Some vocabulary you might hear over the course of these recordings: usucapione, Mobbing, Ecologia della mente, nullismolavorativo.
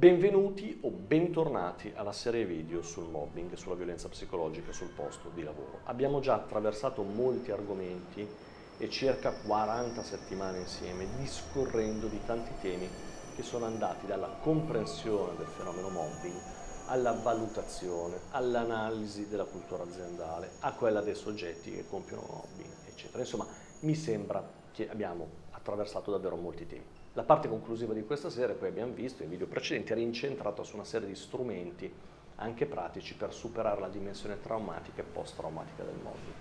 Benvenuti o bentornati alla serie video sul mobbing, sulla violenza psicologica sul posto di lavoro. Abbiamo già attraversato molti argomenti e circa 40 settimane insieme discorrendo di tanti temi che sono andati dalla comprensione del fenomeno mobbing alla valutazione, all'analisi della cultura aziendale, a quella dei soggetti che compiono mobbing, eccetera. Insomma, mi sembra che abbiamo attraversato davvero molti temi. La parte conclusiva di questa serie, poi abbiamo visto, in video precedenti, era incentrata su una serie di strumenti, anche pratici, per superare la dimensione traumatica e post-traumatica del mobbing.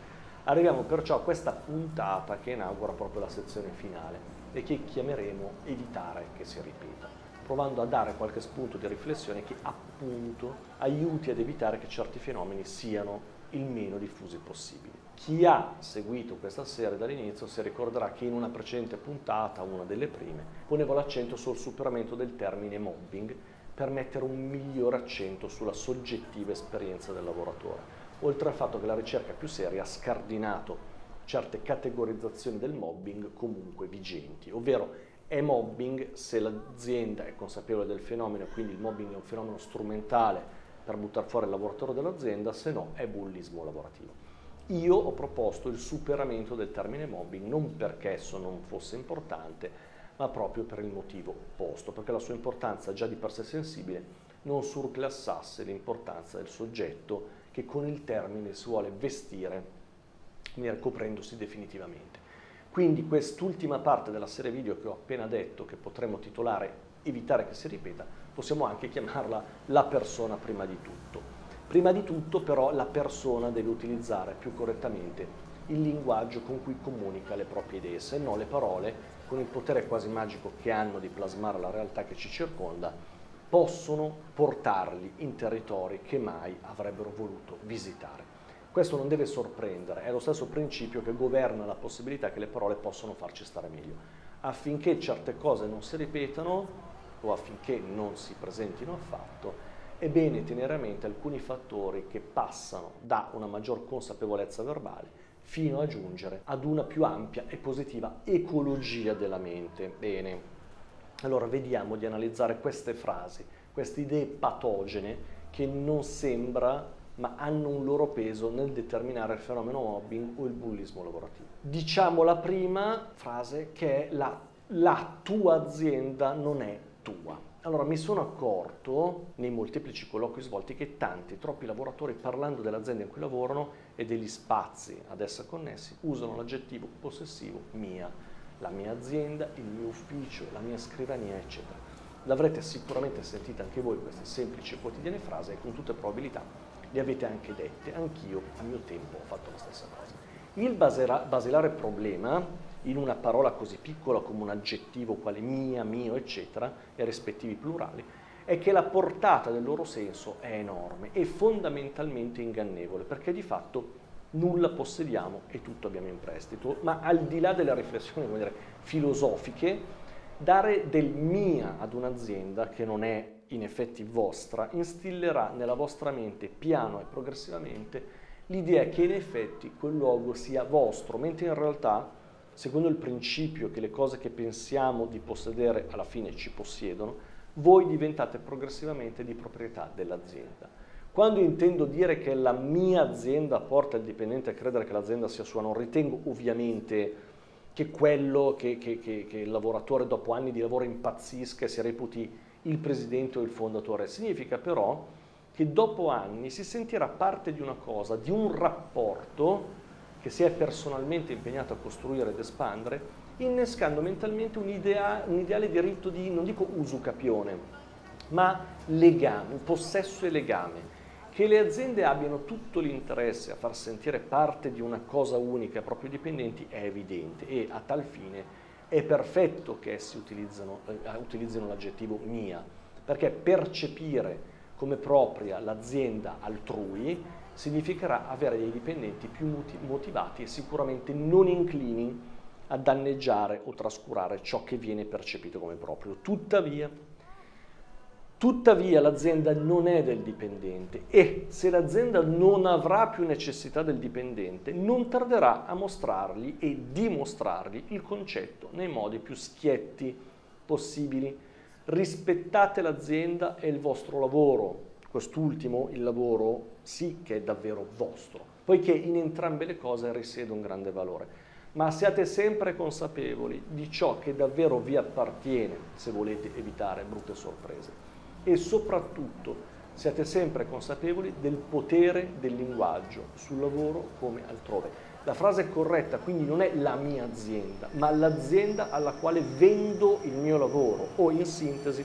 Arriviamo perciò a questa puntata che inaugura proprio la sezione finale e che chiameremo evitare che si ripeta, provando a dare qualche spunto di riflessione che appunto aiuti ad evitare che certi fenomeni siano il meno diffusi possibili. Chi ha seguito questa serie dall'inizio si ricorderà che in una precedente puntata, una delle prime, ponevo l'accento sul superamento del termine mobbing per mettere un migliore accento sulla soggettiva esperienza del lavoratore, oltre al fatto che la ricerca più seria ha scardinato certe categorizzazioni del mobbing comunque vigenti, ovvero è mobbing se l'azienda è consapevole del fenomeno, quindi il mobbing è un fenomeno strumentale per buttare fuori il lavoratore dell'azienda, se no è bullismo lavorativo. Io ho proposto il superamento del termine mobbing non perché esso non fosse importante, ma proprio per il motivo opposto, perché la sua importanza già di per sé sensibile non surclassasse l'importanza del soggetto che con il termine si vuole vestire, ne ricoprendosi definitivamente. Quindi quest'ultima parte della serie video che ho appena detto, che potremmo titolare evitare che si ripeta, possiamo anche chiamarla la persona prima di tutto. Prima di tutto però la persona deve utilizzare più correttamente il linguaggio con cui comunica le proprie idee, se no le parole, con il potere quasi magico che hanno di plasmare la realtà che ci circonda, possono portarli in territori che mai avrebbero voluto visitare. Questo non deve sorprendere, è lo stesso principio che governa la possibilità che le parole possono farci stare meglio. Affinché certe cose non si ripetano o affinché non si presentino affatto, è bene tenere a mente alcuni fattori che passano da una maggior consapevolezza verbale fino a giungere ad una più ampia e positiva ecologia della mente. Bene, allora vediamo di analizzare queste frasi, queste idee patogene che non sembra ma hanno un loro peso nel determinare il fenomeno mobbing o il bullismo lavorativo. Diciamo la prima frase che è la tua azienda non è tua. Allora mi sono accorto nei molteplici colloqui svolti che tanti, troppi lavoratori parlando dell'azienda in cui lavorano e degli spazi ad essa connessi usano l'aggettivo possessivo mia, la mia azienda, il mio ufficio, la mia scrivania, eccetera. L'avrete sicuramente sentita anche voi queste semplici e quotidiane frasi e con tutte probabilità le avete anche dette, anch'io a mio tempo ho fatto la stessa cosa. Il basilare problema, in una parola così piccola come un aggettivo quale mia, mio, eccetera, e rispettivi plurali, è che la portata del loro senso è enorme e fondamentalmente ingannevole, perché di fatto nulla possediamo e tutto abbiamo in prestito, ma al di là delle riflessioni, come dire, filosofiche, dare del mia ad un'azienda che non è in effetti vostra, instillerà nella vostra mente piano e progressivamente l'idea che in effetti quel luogo sia vostro, mentre in realtà, secondo il principio che le cose che pensiamo di possedere alla fine ci possiedono, voi diventate progressivamente di proprietà dell'azienda. Quando intendo dire che la mia azienda porta il dipendente a credere che l'azienda sia sua, non ritengo ovviamente che quello che il lavoratore dopo anni di lavoro impazzisca e si reputi il presidente o il fondatore, significa però che dopo anni si sentirà parte di una cosa, di un rapporto che si è personalmente impegnato a costruire ed espandere, innescando mentalmente un ideale diritto di, non dico usucapione, ma legame, un possesso e legame. Che le aziende abbiano tutto l'interesse a far sentire parte di una cosa unica ai propri dipendenti è evidente e a tal fine è perfetto che essi utilizzino l'aggettivo mia, perché percepire come propria l'azienda altrui significherà avere dei dipendenti più motivati e sicuramente non inclini a danneggiare o trascurare ciò che viene percepito come proprio. Tuttavia l'azienda non è del dipendente e se l'azienda non avrà più necessità del dipendente non tarderà a mostrargli e dimostrargli il concetto nei modi più schietti possibili, rispettate l'azienda e il vostro lavoro. Quest'ultimo, il lavoro, sì che è davvero vostro, poiché in entrambe le cose risiede un grande valore. Ma siate sempre consapevoli di ciò che davvero vi appartiene, se volete evitare brutte sorprese. E soprattutto siate sempre consapevoli del potere del linguaggio, sul lavoro come altrove. La frase è corretta, quindi non è la mia azienda, ma l'azienda alla quale vendo il mio lavoro, o in sintesi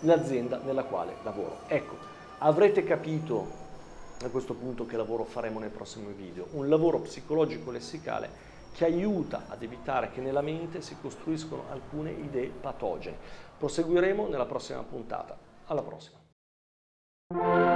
l'azienda nella quale lavoro. Ecco, avrete capito a questo punto che lavoro faremo nei prossimi video, un lavoro psicologico lessicale che aiuta ad evitare che nella mente si costruiscono alcune idee patogene. Proseguiremo nella prossima puntata. Alla prossima!